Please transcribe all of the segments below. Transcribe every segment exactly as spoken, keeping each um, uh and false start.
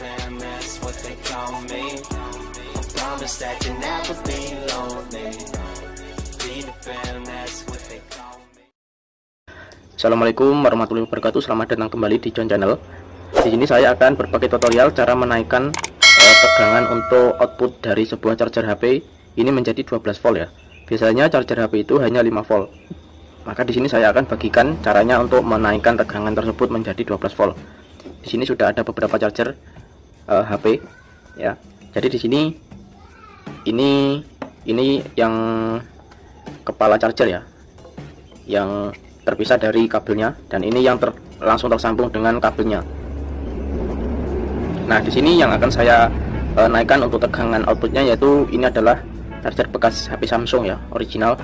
fam, that's what they call me. I promise that you'll never be lonely. Be the fam, that's what they call me. Assalamualaikum warahmatullahi wabarakatuh. Selamat datang kembali di John Channel. Di sini saya akan berbagi tutorial cara menaikkan uh, tegangan untuk output dari sebuah charger H P ini menjadi dua belas volt ya. Biasanya charger H P itu hanya lima volt. Maka di sini saya akan bagikan caranya untuk menaikkan tegangan tersebut menjadi dua belas volt. Di sini sudah ada beberapa charger uh, H P ya. Jadi di sini ini ini yang kepala charger ya, yang terpisah dari kabelnya, dan ini yang ter, langsung tersambung dengan kabelnya. Nah, di sini yang akan saya uh, naikkan untuk tegangan outputnya yaitu ini adalah charger bekas H P Samsung ya, original.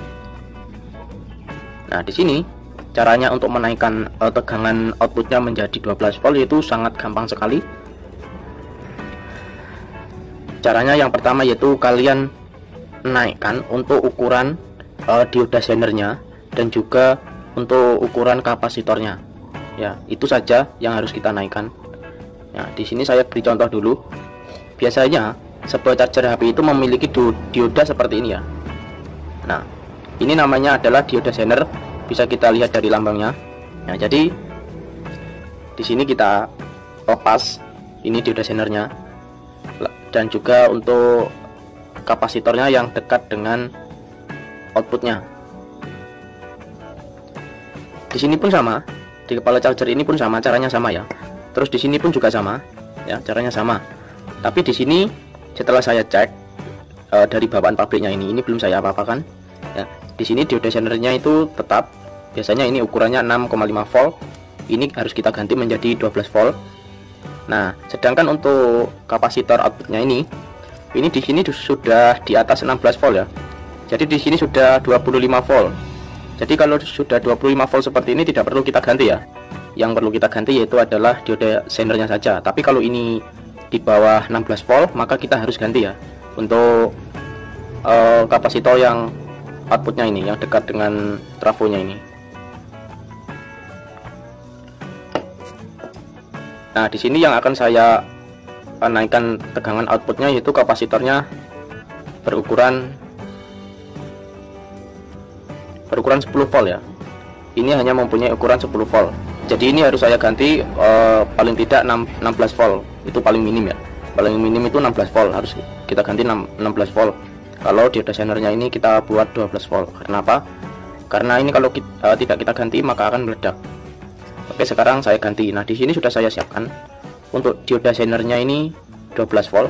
Nah, di sini caranya untuk menaikkan uh, tegangan outputnya menjadi dua belas volt yaitu sangat gampang sekali. Caranya yang pertama yaitu kalian naikkan untuk ukuran uh, dioda zenernya dan juga untuk ukuran kapasitornya. Ya, itu saja yang harus kita naikkan. Nah, di sini saya beri contoh dulu. Biasanya sebuah charger H P itu memiliki dioda seperti ini ya. Nah, ini namanya adalah dioda zener, bisa kita lihat dari lambangnya. Nah, jadi di sini kita lepas ini dioda zenernya dan juga untuk kapasitornya yang dekat dengan outputnya. Di sini pun sama, di kepala charger ini pun sama, caranya sama ya. Terus di sini pun juga sama ya, caranya sama. Tapi di sini setelah saya cek e, dari bawaan pabriknya ini, ini belum saya apa-apakan. Ya, di sini dioda zenernya itu tetap, biasanya ini ukurannya enam koma lima volt, ini harus kita ganti menjadi dua belas volt. Nah, sedangkan untuk kapasitor outputnya ini, ini di sini sudah di atas enam belas volt ya. Jadi di sini sudah dua puluh lima volt. Jadi kalau sudah dua puluh lima volt seperti ini tidak perlu kita ganti ya. Yang perlu kita ganti yaitu adalah dioda zenernya saja. Tapi kalau ini di bawah enam belas volt maka kita harus ganti ya untuk uh, kapasitor yang outputnya ini, yang dekat dengan trafonya ini. Nah, di sini yang akan saya naikkan tegangan outputnya yaitu kapasitornya berukuran berukuran sepuluh volt ya. Ini hanya mempunyai ukuran sepuluh volt. Jadi ini harus saya ganti eh, paling tidak enam belas volt. Itu paling minim ya. Paling minim itu enam belas volt, harus kita ganti enam belas volt. Kalau dioda zenernya ini kita buat dua belas volt. Kenapa? Karena ini kalau kita, uh, tidak kita ganti maka akan meledak. Oke, sekarang saya ganti. Nah, di sini sudah saya siapkan untuk dioda zenernya ini dua belas volt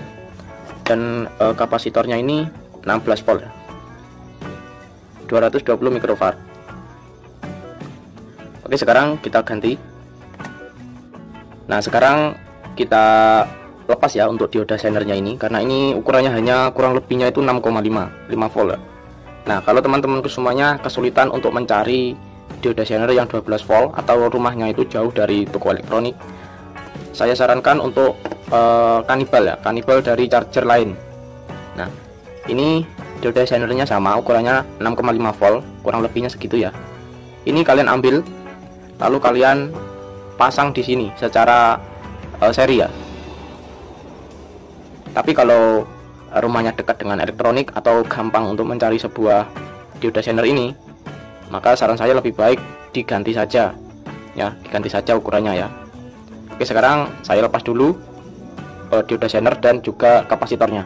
dan uh, kapasitornya ini enam belas volt ya. dua ratus dua puluh mikrofarad. Oke, sekarang kita ganti. Nah, sekarang kita lepas ya untuk dioda zenernya ini, karena ini ukurannya hanya kurang lebihnya itu enam koma lima volt ya. Nah, kalau teman-teman semuanya kesulitan untuk mencari dioda zener yang dua belas volt atau rumahnya itu jauh dari toko elektronik, saya sarankan untuk uh, kanibal ya, kanibal dari charger lain. Nah, ini dioda zenernya sama, ukurannya enam koma lima volt, kurang lebihnya segitu ya. Ini kalian ambil lalu kalian pasang di sini secara uh, seri ya. Tapi kalau rumahnya dekat dengan elektronik atau gampang untuk mencari sebuah dioda zener ini, maka saran saya lebih baik diganti saja ya, diganti saja ukurannya ya. Oke, sekarang saya lepas dulu uh, dioda zener dan juga kapasitornya.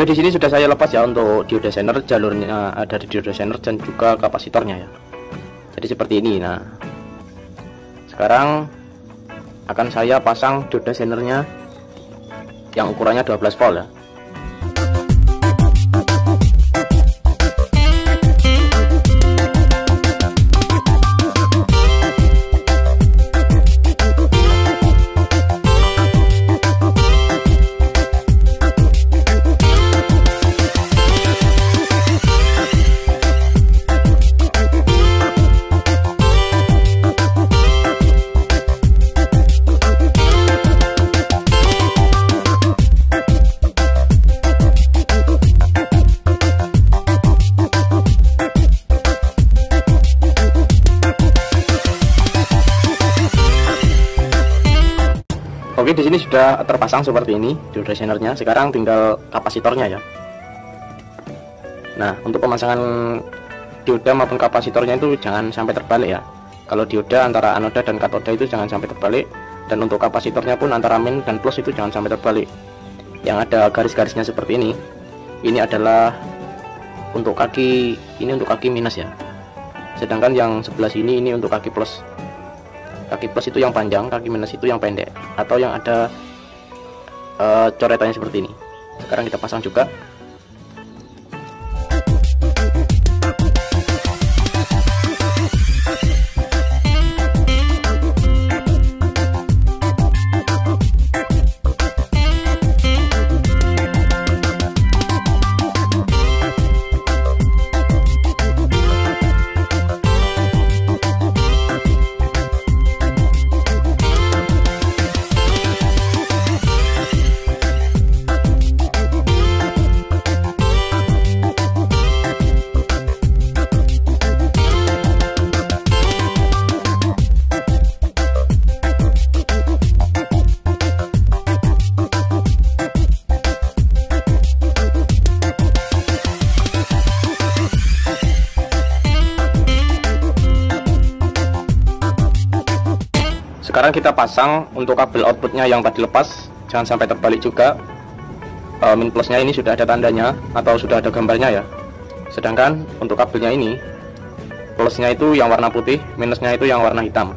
Oke, di sini sudah saya lepas ya untuk dioda zener, jalurnya dari dioda zener dan juga kapasitornya ya. Jadi seperti ini. Nah, sekarang akan saya pasang dioda zenernya yang ukurannya dua belas volt ya. Oke, di sini sudah terpasang seperti ini geodesignernya. Sekarang tinggal kapasitornya ya. Nah, untuk pemasangan dioda maupun kapasitornya itu jangan sampai terbalik ya. Kalau dioda antara anoda dan katoda itu jangan sampai terbalik, dan untuk kapasitornya pun antara min dan plus itu jangan sampai terbalik. Yang ada garis-garisnya seperti ini, ini adalah untuk kaki, ini untuk kaki minus ya. Sedangkan yang sebelah sini ini untuk kaki plus. Kaki plus itu yang panjang, kaki minus itu yang pendek, atau yang ada uh, coretannya seperti ini. Sekarang kita pasang juga. Sekarang kita pasang untuk kabel outputnya yang tadi lepas, jangan sampai terbalik juga. E, min plusnya ini sudah ada tandanya atau sudah ada gambarnya ya. Sedangkan untuk kabelnya ini, plusnya itu yang warna putih, minusnya itu yang warna hitam.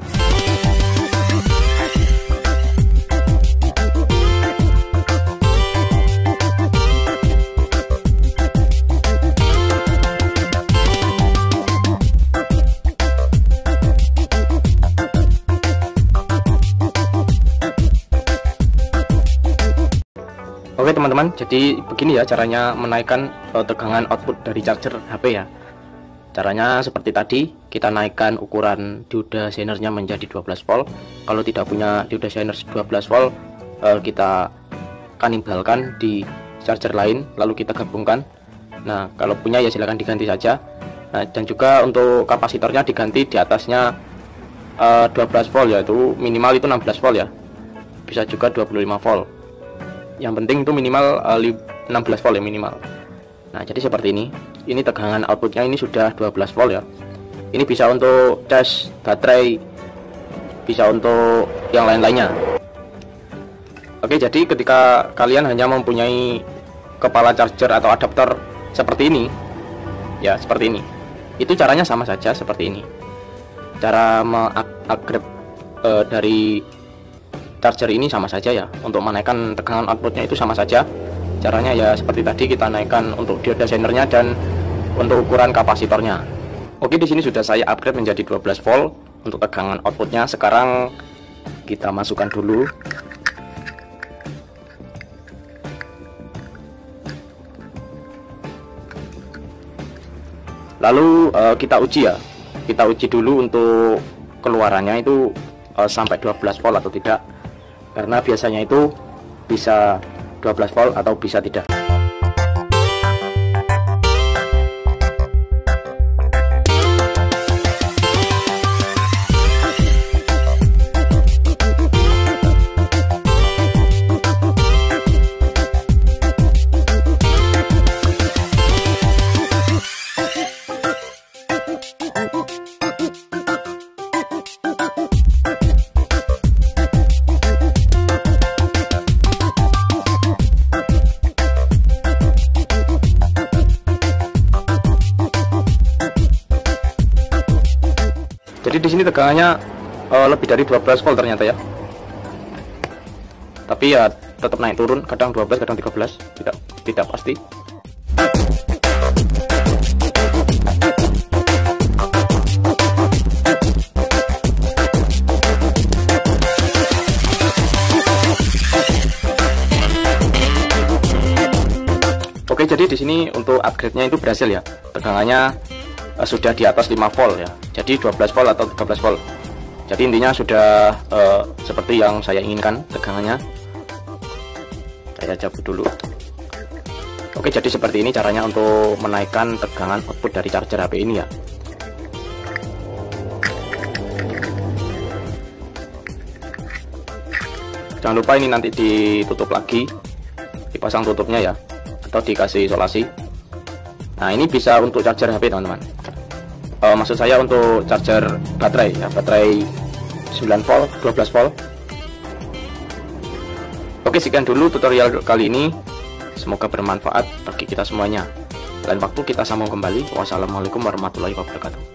Oke teman-teman, jadi begini ya caranya menaikkan uh, tegangan output dari charger H P ya. Caranya seperti tadi, kita naikkan ukuran dioda Zener-nya menjadi dua belas volt. Kalau tidak punya dioda Zener dua belas volt, uh, kita kanimbalkan di charger lain lalu kita gabungkan. Nah, kalau punya ya silahkan diganti saja. Nah, dan juga untuk kapasitornya diganti di atasnya uh, dua belas volt, yaitu minimal itu enam belas volt ya. Bisa juga dua puluh lima volt. Yang penting itu minimal enam belas volt ya, minimal. Nah, jadi seperti ini. Ini tegangan outputnya ini sudah dua belas volt ya. Ini bisa untuk cas, baterai, bisa untuk yang lain-lainnya. Oke, jadi ketika kalian hanya mempunyai kepala charger atau adapter seperti ini ya, seperti ini, itu caranya sama saja seperti ini. Cara mengupgrade uh, dari charger ini sama saja ya, untuk menaikkan tegangan outputnya itu sama saja. Caranya ya seperti tadi, kita naikkan untuk dioda Zener-nya dan untuk ukuran kapasitornya. Oke, di sini sudah saya upgrade menjadi dua belas volt untuk tegangan outputnya. Sekarang kita masukkan dulu. Lalu eh, kita uji ya. Kita uji dulu untuk keluarannya itu eh, sampai dua belas volt atau tidak. Karena biasanya itu bisa dua belas volt atau bisa tidak. Jadi di sini tegangannya uh, lebih dari dua belas volt ternyata ya. Tapi ya tetap naik turun, kadang dua belas, kadang tiga belas, tidak tidak pasti. Oke, jadi di sini untuk upgrade-nya itu berhasil ya. Tegangannya sudah di atas lima volt ya, jadi dua belas volt atau tiga belas volt. Jadi intinya sudah uh, seperti yang saya inginkan tegangannya. Saya cabut dulu. Oke, jadi seperti ini caranya untuk menaikkan tegangan output dari charger H P ini ya. Jangan lupa ini nanti ditutup lagi, dipasang tutupnya ya, atau dikasih isolasi. Nah, ini bisa untuk charger H P teman-teman. E, maksud saya untuk charger baterai ya, baterai sembilan volt, dua belas volt. Oke, sekian dulu tutorial kali ini. Semoga bermanfaat bagi kita semuanya. Lain waktu kita sambung kembali. Wassalamualaikum warahmatullahi wabarakatuh.